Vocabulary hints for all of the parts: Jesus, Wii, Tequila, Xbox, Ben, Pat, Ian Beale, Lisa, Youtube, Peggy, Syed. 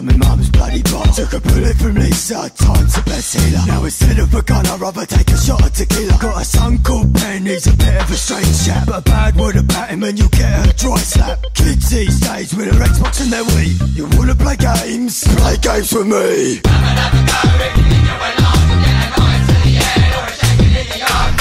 from my mama's bloody ball. Took a bullet from Lisa, time to best healer. Now instead of a gun, I'd rather take a shot of tequila. Got a son called Ben, he's a bit of a strange chap, but a bad word about him and you get a dry slap. Kids these days with their Xbox and their Wii, you wanna play games with me. I'm another go, if you think you went long, get a knife to the head or a shaking in the arm.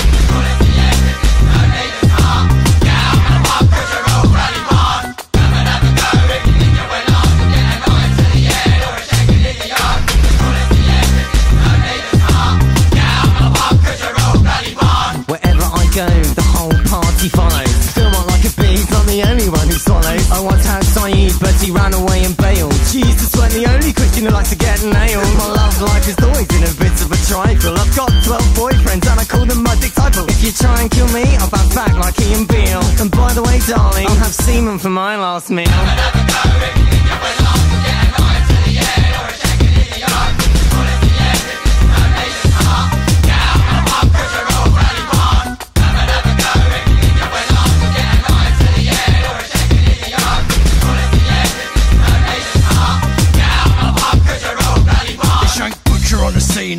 I once had Saeed, but he ran away and bailed. Jesus went the only Christian who likes to get nailed. My love life has always been a bit of a trifle. I've got 12 boyfriends and I call them my disciple. If you try and kill me, I'll bounce back like Ian Beale. And by the way, darling, I'll have semen for my last meal.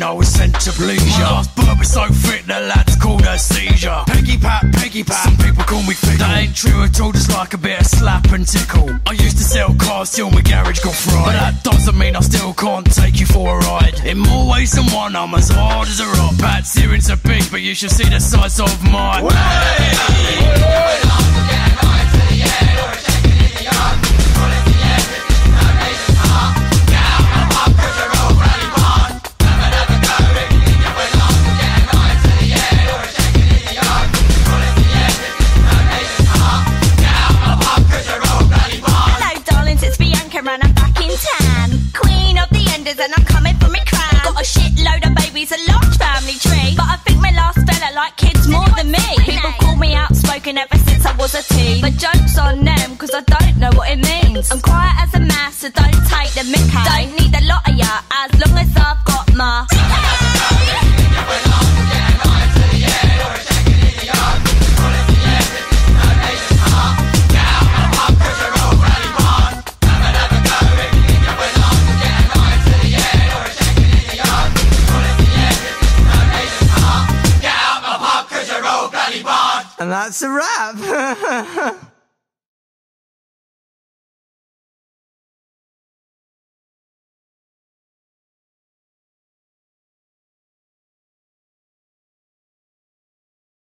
I was sent to please ya. My last was so fit the lads called her seizure. Peggy Pat, Peggy Pat, some people call me fickle. That ain't true at all, just like a bit of slap and tickle. I used to sell cars till my garage got fried, but that doesn't mean I still can't take you for a ride. In more ways than one, I'm as hard as a rock. Pat's earrings are big, but you should see the size of mine. And I'm coming for my crown. Got a shitload of babies, a large family tree, but I think my last fella liked kids more than me. People call me outspoken ever since I was a teen, but joke's on them, cause I don't know what it means. I'm quiet as a mouse, so don't take the mick out. Don't need a lot of ya, as long as I've got my and that's a wrap.